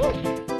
Woo!